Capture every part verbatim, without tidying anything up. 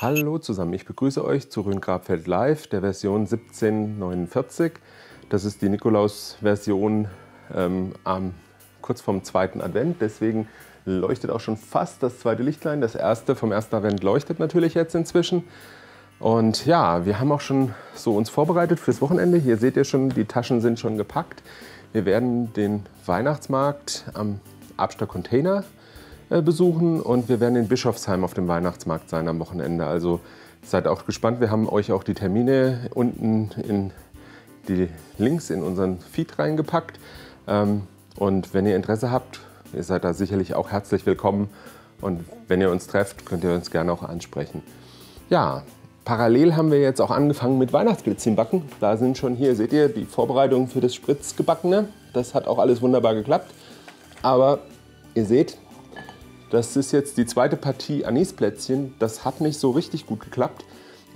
Hallo zusammen, ich begrüße euch zu Rhön-Grabfeld Live, der Version siebzehn neunundvierzig. Das ist die Nikolaus-Version ähm, kurz vorm zweiten Advent, deswegen leuchtet auch schon fast das zweite Lichtlein. Das erste vom ersten Advent leuchtet natürlich jetzt inzwischen. Und ja, wir haben auch schon so uns vorbereitet fürs Wochenende. Hier seht ihr schon, die Taschen sind schon gepackt. Wir werden den Weihnachtsmarkt am Abster Container besuchen und wir werden in Bischofsheim auf dem Weihnachtsmarkt sein am Wochenende. Also seid auch gespannt. Wir haben euch auch die Termine unten in die Links in unseren Feed reingepackt. Und wenn ihr Interesse habt, ihr seid da sicherlich auch herzlich willkommen. Und wenn ihr uns trefft, könnt ihr uns gerne auch ansprechen. Ja, parallel haben wir jetzt auch angefangen mit Weihnachtsblitzchen backen. Da sind schon hier, seht ihr, die Vorbereitungen für das Spritzgebackene. Das hat auch alles wunderbar geklappt. Aber ihr seht, das ist jetzt die zweite Partie Anisplätzchen. Das hat nicht so richtig gut geklappt.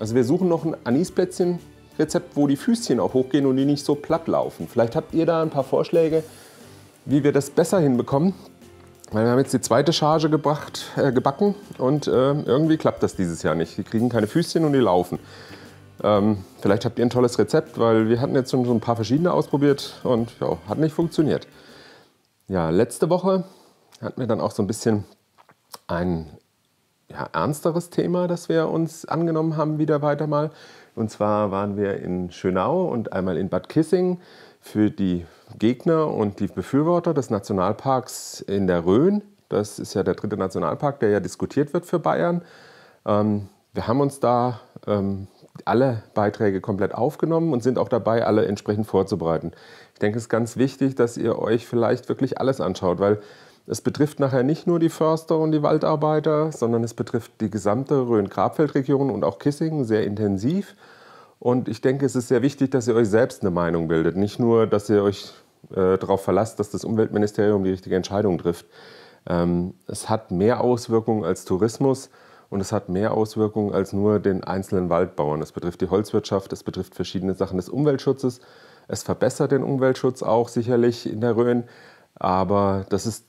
Also wir suchen noch ein Anisplätzchen-Rezept, wo die Füßchen auch hochgehen und die nicht so platt laufen. Vielleicht habt ihr da ein paar Vorschläge, wie wir das besser hinbekommen. Weil wir haben jetzt die zweite Charge gebracht, äh, gebacken und äh, irgendwie klappt das dieses Jahr nicht. Die kriegen keine Füßchen und die laufen. Ähm, vielleicht habt ihr ein tolles Rezept, weil wir hatten jetzt schon so ein paar verschiedene ausprobiert und ja, hat nicht funktioniert. Ja, letzte Woche hatten wir dann auch so ein bisschen ein ja, ernsteres Thema, das wir uns angenommen haben, wieder weiter mal. Und zwar waren wir in Schönau und einmal in Bad Kissingen für die Gegner und die Befürworter des Nationalparks in der Rhön. Das ist ja der dritte Nationalpark, der ja diskutiert wird für Bayern. Ähm, wir haben uns da ähm, alle Beiträge komplett aufgenommen und sind auch dabei, alle entsprechend vorzubereiten. Ich denke, es ist ganz wichtig, dass ihr euch vielleicht wirklich alles anschaut, weil es betrifft nachher nicht nur die Förster und die Waldarbeiter, sondern es betrifft die gesamte Rhön-Grabfeld-Region und auch Kissingen sehr intensiv. Und ich denke, es ist sehr wichtig, dass ihr euch selbst eine Meinung bildet. Nicht nur, dass ihr euch äh, darauf verlasst, dass das Umweltministerium die richtige Entscheidung trifft. Ähm, es hat mehr Auswirkungen als Tourismus und es hat mehr Auswirkungen als nur den einzelnen Waldbauern. Es betrifft die Holzwirtschaft, es betrifft verschiedene Sachen des Umweltschutzes. Es verbessert den Umweltschutz auch sicherlich in der Rhön, aber das ist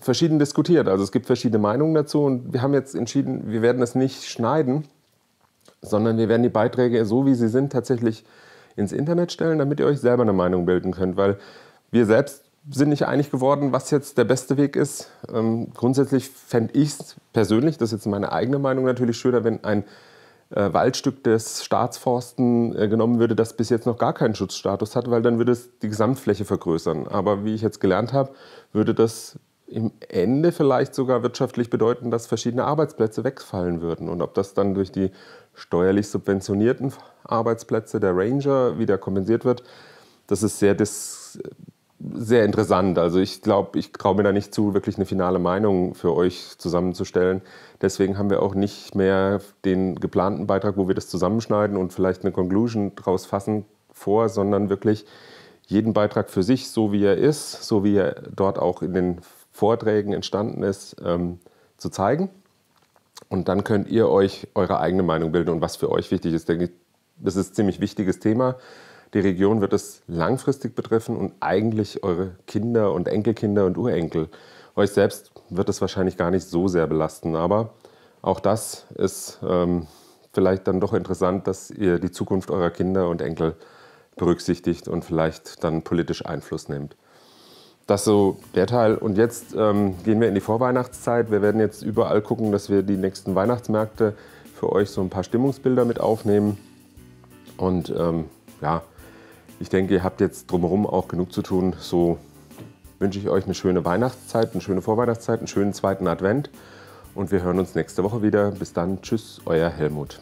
verschieden diskutiert. Also es gibt verschiedene Meinungen dazu und wir haben jetzt entschieden, wir werden es nicht schneiden, sondern wir werden die Beiträge, so wie sie sind, tatsächlich ins Internet stellen, damit ihr euch selber eine Meinung bilden könnt, weil wir selbst sind nicht einig geworden, was jetzt der beste Weg ist. Ähm, grundsätzlich fände ich es persönlich, das ist jetzt meine eigene Meinung, natürlich schöner, wenn ein äh, Waldstück des Staatsforsten äh, genommen würde, das bis jetzt noch gar keinen Schutzstatus hat, weil dann würde es die Gesamtfläche vergrößern. Aber wie ich jetzt gelernt habe, würde das im Ende vielleicht sogar wirtschaftlich bedeuten, dass verschiedene Arbeitsplätze wegfallen würden. Und ob das dann durch die steuerlich subventionierten Arbeitsplätze der Ranger wieder kompensiert wird, das ist sehr, das, sehr interessant. Also ich glaube, ich traue mir da nicht zu, wirklich eine finale Meinung für euch zusammenzustellen. Deswegen haben wir auch nicht mehr den geplanten Beitrag, wo wir das zusammenschneiden und vielleicht eine Conclusion draus fassen vor, sondern wirklich jeden Beitrag für sich, so wie er ist, so wie er dort auch in den Vorträgen entstanden ist, ähm, zu zeigen. Und dann könnt ihr euch eure eigene Meinung bilden und was für euch wichtig ist. Denke ich, das ist ein ziemlich wichtiges Thema. Die Region wird es langfristig betreffen und eigentlich eure Kinder und Enkelkinder und Urenkel. Euch selbst wird es wahrscheinlich gar nicht so sehr belasten, aber auch das ist ähm, vielleicht dann doch interessant, dass ihr die Zukunft eurer Kinder und Enkel berücksichtigt und vielleicht dann politisch Einfluss nehmt. Das ist so der Teil. Und jetzt ähm, gehen wir in die Vorweihnachtszeit. Wir werden jetzt überall gucken, dass wir die nächsten Weihnachtsmärkte für euch so ein paar Stimmungsbilder mit aufnehmen. Und ähm, ja, ich denke, ihr habt jetzt drumherum auch genug zu tun. So wünsche ich euch eine schöne Weihnachtszeit, eine schöne Vorweihnachtszeit, einen schönen zweiten Advent. Und wir hören uns nächste Woche wieder. Bis dann. Tschüss, euer Helmut.